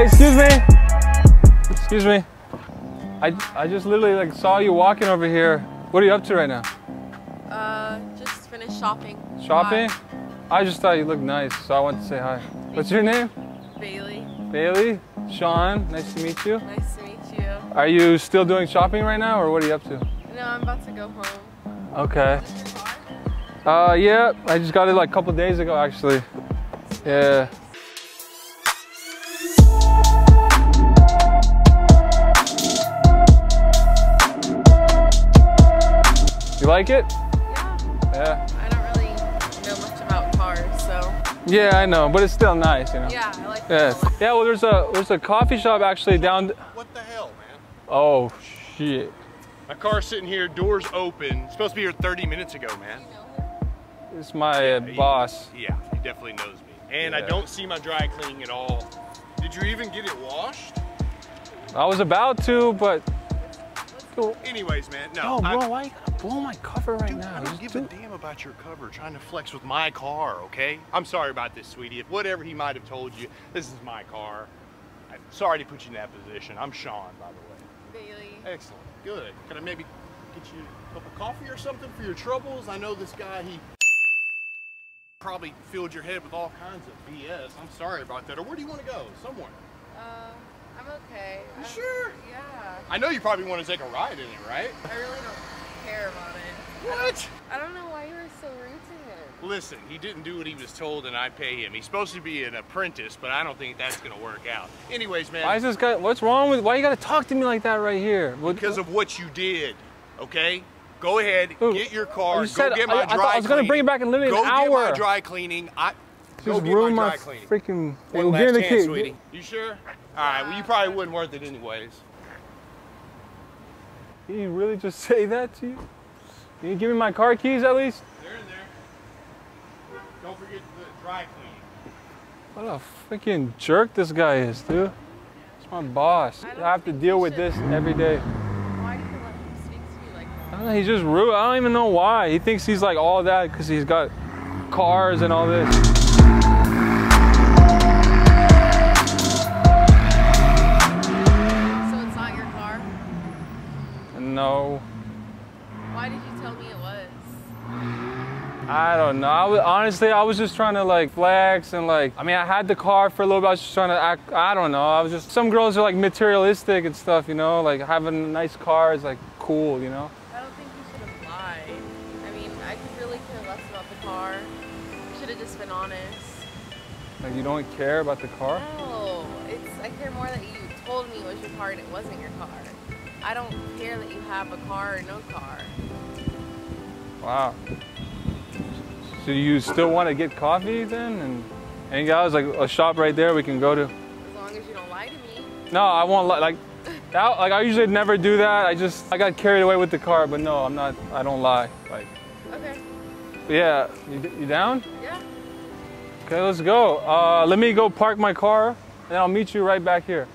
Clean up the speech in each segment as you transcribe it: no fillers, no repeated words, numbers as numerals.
Hey, excuse me. Excuse me. I just literally like saw you walking over here. What are you up to right now? Just finished shopping. Shopping? Hi. I just thought you looked nice, so I wanted to say hi. What's your name? Bailey. Bailey? Sean, nice to meet you. Nice to meet you. Are you still doing shopping right now, or what are you up to? No, I'm about to go home. Okay. Yeah, I just got it like a couple days ago, actually. Yeah. You like it? Yeah. Yeah. I don't really know much about cars, so. Yeah, I know, but it's still nice, you know. Yeah, I like it. Yeah. Yeah, well, there's a coffee shop actually down. What the hell, man? Oh shit. My car's sitting here, doors open. It's supposed to be here 30 minutes ago, man. It's my boss. He definitely knows me. And I don't see my dry cleaning at all. Did you even get it washed? I was about to, but. Anyways, man, no. Oh, bro, why you gotta blow my cover right now? I don't give a damn about your cover trying to flex with my car, okay? I'm sorry about this, sweetie. If whatever he might have told you, this is my car. I'm sorry to put you in that position. I'm Sean, by the way. Bailey. Excellent. Good. Can I maybe get you a cup of coffee or something for your troubles? I know this guy, he probably filled your head with all kinds of BS. I'm sorry about that. Or where do you want to go? Somewhere. I'm okay. You sure? Yeah. I know you probably want to take a ride in it, right? I really don't care about it. What? I don't know why you were so rude to him. Listen, he didn't do what he was told and I pay him. He's supposed to be an apprentice, but I don't think that's going to work out. Anyways, man. Why is this guy, what's wrong with, why you got to talk to me like that right here? Because of what you did, okay? Go ahead, get your car, go get my dry cleaning. I was going to bring it back in literally an hour. Go get my dry cleaning. Just ruin my freaking... One last chance, sweetie. You sure? Alright, well you probably wouldn't worth it anyways. Did he really just say that to you? Can you give me my car keys at least? They're in there. Don't forget the dry cleaning. What a freaking jerk this guy is, dude. It's my boss. I have to deal with this every day. Why do you let him speak to you like that? I don't know, he's just rude. I don't even know why. He thinks he's like all that because he's got cars and all this. No. Why did you tell me it was? I don't know. Honestly, I was just trying to like flex and like, I mean, I had the car for a little bit. I was just trying to act, I don't know. I was just, some girls are like materialistic and stuff, you know, like having a nice car is like cool, you know? I don't think you should have lied. I mean, I could really care less about the car. You should have just been honest. Like you don't care about the car? No, I care more that you told me it was your car and it wasn't your car. I don't care that you have a car or no car. Wow. So you still want to get coffee then? And guys, like a shop right there we can go to. As long as you don't lie to me. No, I won't lie. Like, I usually never do that. I got carried away with the car, but no, I don't lie. Like. Okay. Yeah, you down? Yeah. Okay, let's go. Let me go park my car and I'll meet you right back here.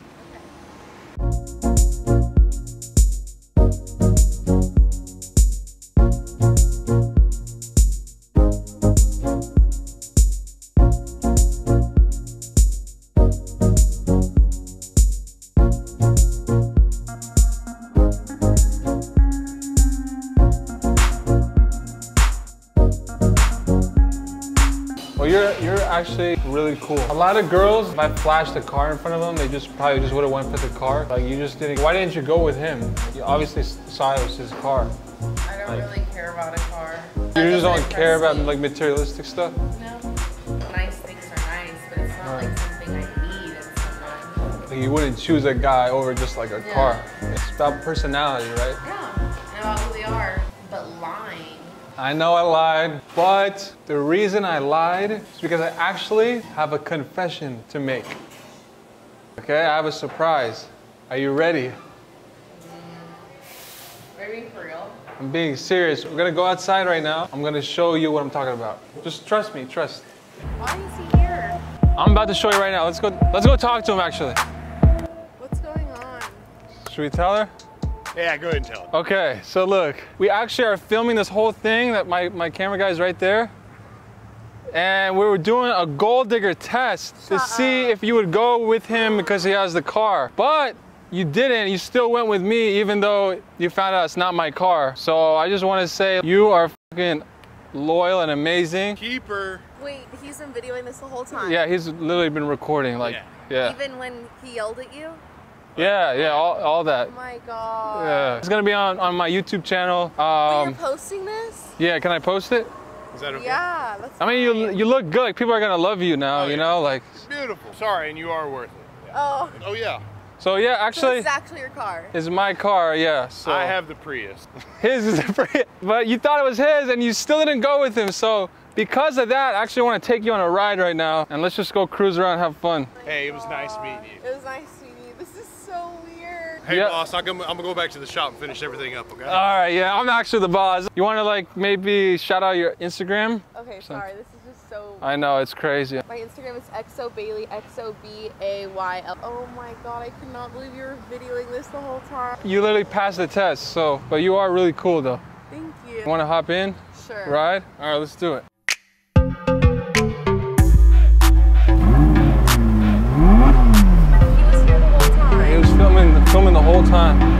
You're actually really cool. A lot of girls, if I flashed the car in front of them, they just probably just would have went for the car. Like you just didn't. Why didn't you go with him? You obviously saw it was his car. I don't really care about a car. You just don't care about like materialistic stuff? No. Nice things are nice, but it's not like something I need. Like you wouldn't choose a guy over just like a car. It's about personality, right? Yeah. And about who they are, but lying. I know I lied, but the reason I lied is because I actually have a confession to make. Okay, I have a surprise. Are you ready? Are you being for real? I'm being serious. We're gonna go outside right now. I'm gonna show you what I'm talking about. Just trust me, trust. Why is he here? I'm about to show you right now. Let's go talk to him actually. What's going on? Should we tell her? Yeah, go ahead and tell him. Okay, so look, we actually are filming this whole thing that my camera guy's right there. and we were doing a gold digger test to see if you would go with him because he has the car. But you didn't, you still went with me even though you found out it's not my car. So I just want to say you are fucking loyal and amazing. Keeper. Wait, he's been videoing this the whole time? Yeah, he's literally been recording, like, yeah. Even when he yelled at you? Yeah, yeah, all that. Oh my God. Yeah. It's gonna be on my YouTube channel. Wait, you're posting this? Yeah, can I post it? Is that okay? Yeah, that's I mean, you look good. Like, people are gonna love you now, you know? Like, it's beautiful. Sorry, and you are worth it. Yeah. Oh. Oh, yeah. So, yeah, actually. So it's actually your car. It's my car, yeah. So. I have the Prius. His is the Prius. But you thought it was his, and you still didn't go with him, so. Because of that, I actually want to take you on a ride right now, and let's just go cruise around and have fun. Hey, it was nice meeting you. It was nice meeting you. This is so weird. Hey, boss, I'm going to go back to the shop and finish everything up, okay? All right, yeah, I'm actually the boss. You want to, like, maybe shout out your Instagram? Okay, sorry, this is just so... I know, it's crazy. My Instagram is XOBailey, XOBAYL. Oh, my God, I could not believe you were videoing this the whole time. You literally passed the test, so... But you are really cool, though. Thank you. Want to hop in? Sure. Ride? All right, let's do it. Filming the whole time.